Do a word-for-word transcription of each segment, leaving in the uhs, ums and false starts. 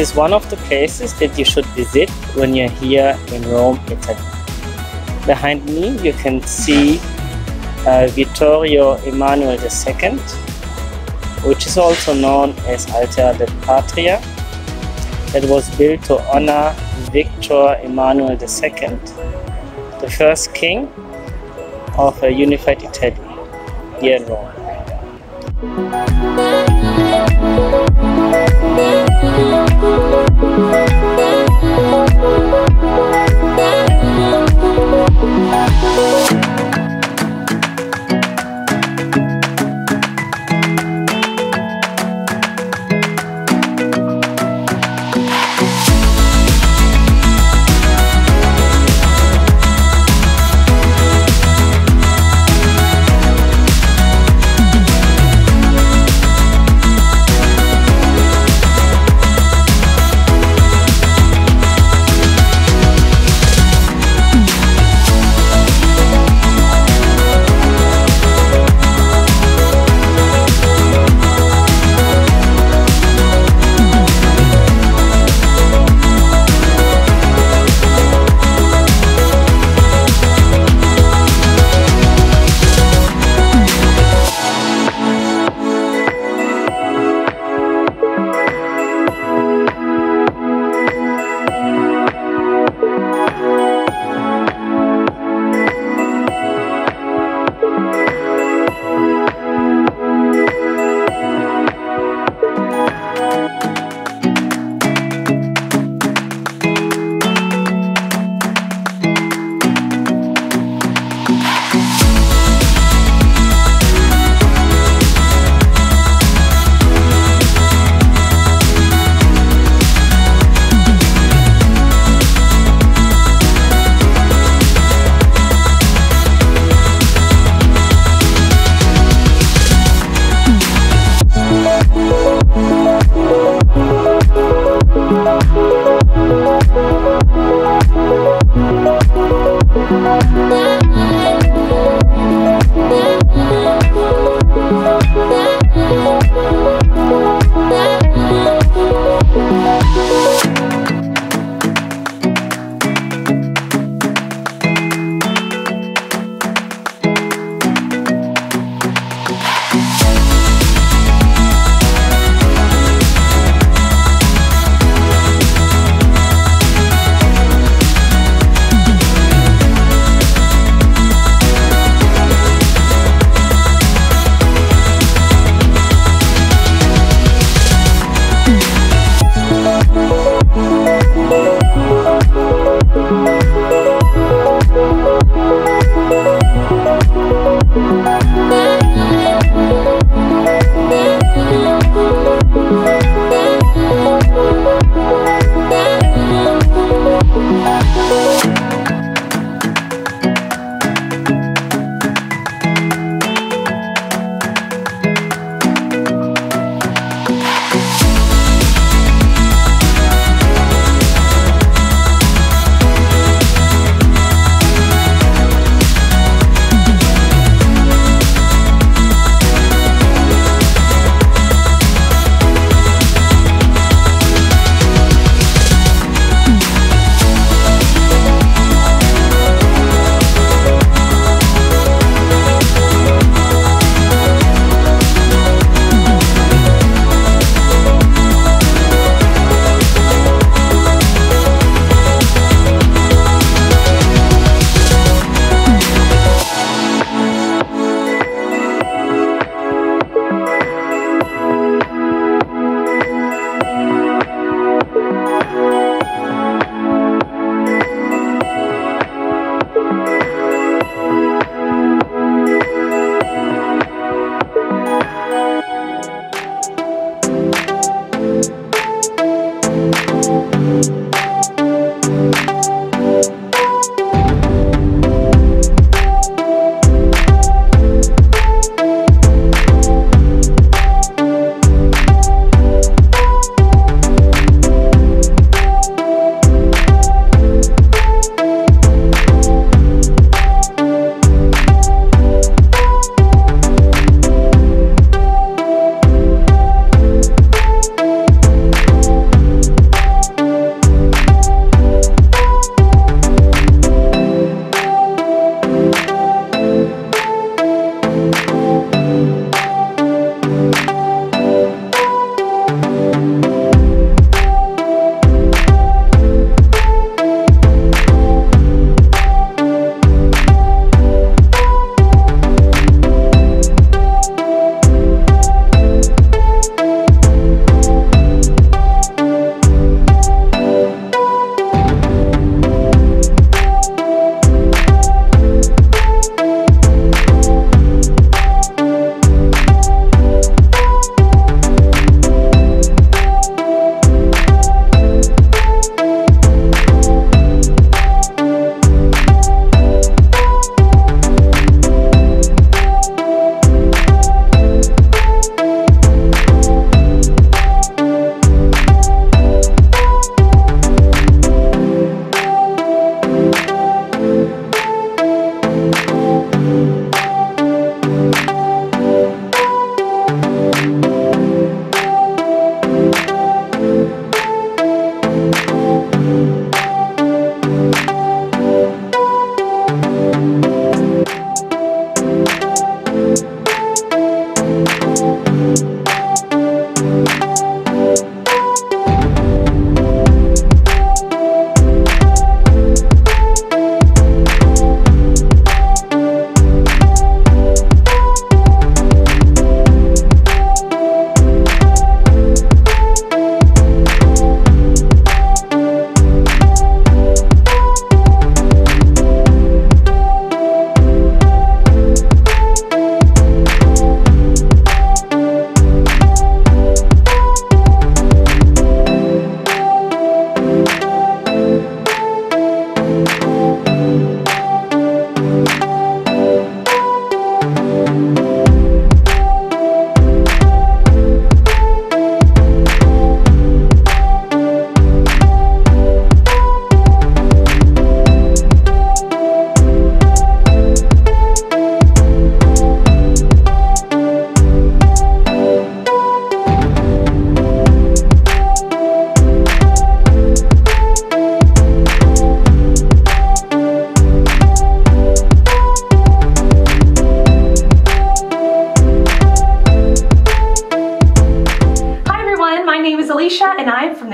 is one of the places that you should visit when you're here in Rome, Italy. Behind me you can see uh, Vittorio Emanuele the Second, which is also known as Altare della Patria, that was built to honor Victor Emanuele the Second, the first king of a unified Italy here in Rome.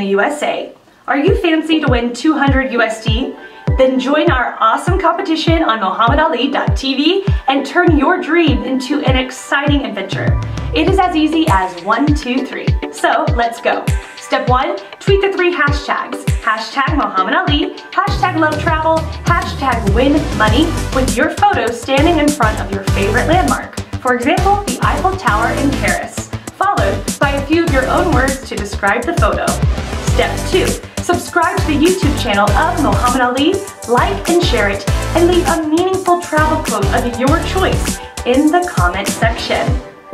the U S A. Are you fancy to win two hundred U S D? Then join our awesome competition on Mohammed Ali dot T V and turn your dream into an exciting adventure. It is as easy as one, two, three. So let's go. Step one, tweet the three hashtags. Hashtag Mohammed Ali, hashtag love travel, hashtag win money with your photo standing in front of your favorite landmark. For example, the Eiffel Tower in Paris, followed by a few of your own words to describe the photo. Step two, subscribe to the YouTube channel of Mohammed Ali, like and share it, and leave a meaningful travel quote of your choice in the comment section.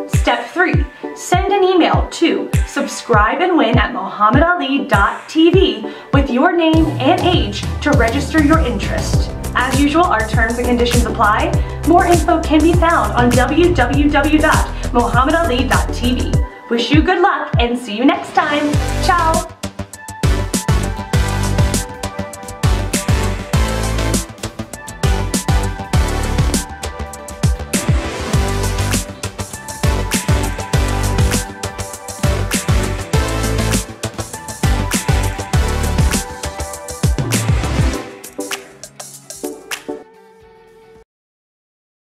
Step three, send an email to subscribe and win at Mohammed Ali dot T V with your name and age to register your interest. As usual, our terms and conditions apply. More info can be found on w w w dot Mohammed Ali dot T V. Wish you good luck and see you next time. Ciao!